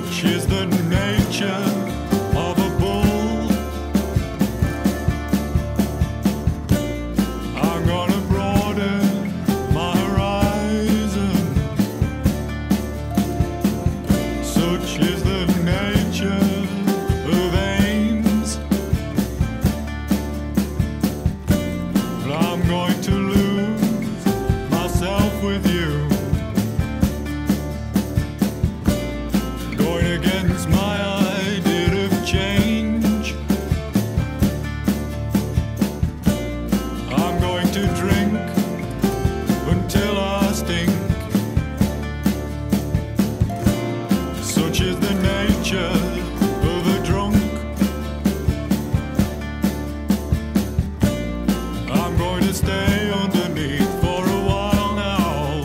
Such is the nature of a bull. I'm gonna broaden my horizon. Such is the nature of aims. But I'm going to lose myself with you. Such is the nature of a drunk. I'm going to stay underneath for a while now.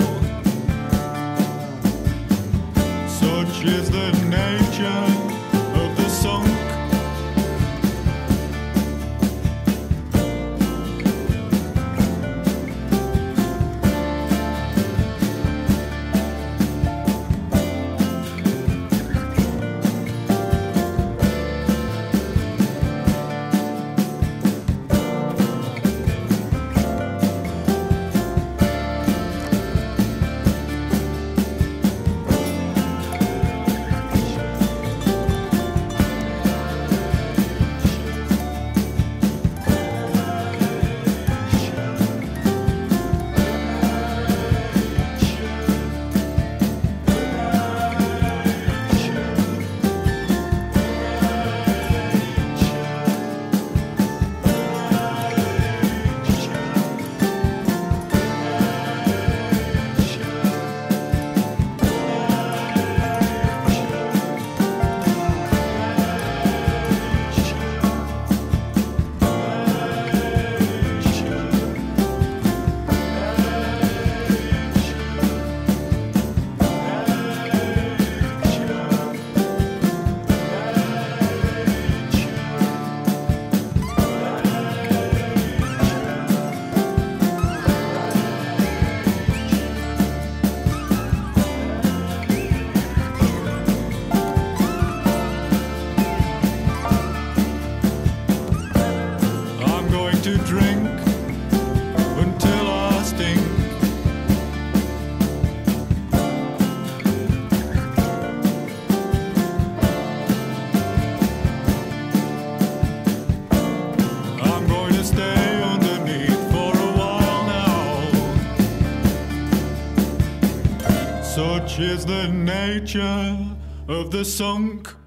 Such is the nature of the sunk. To drink until I stink. I'm going to stay underneath for a while now. Such is the nature of the sunk.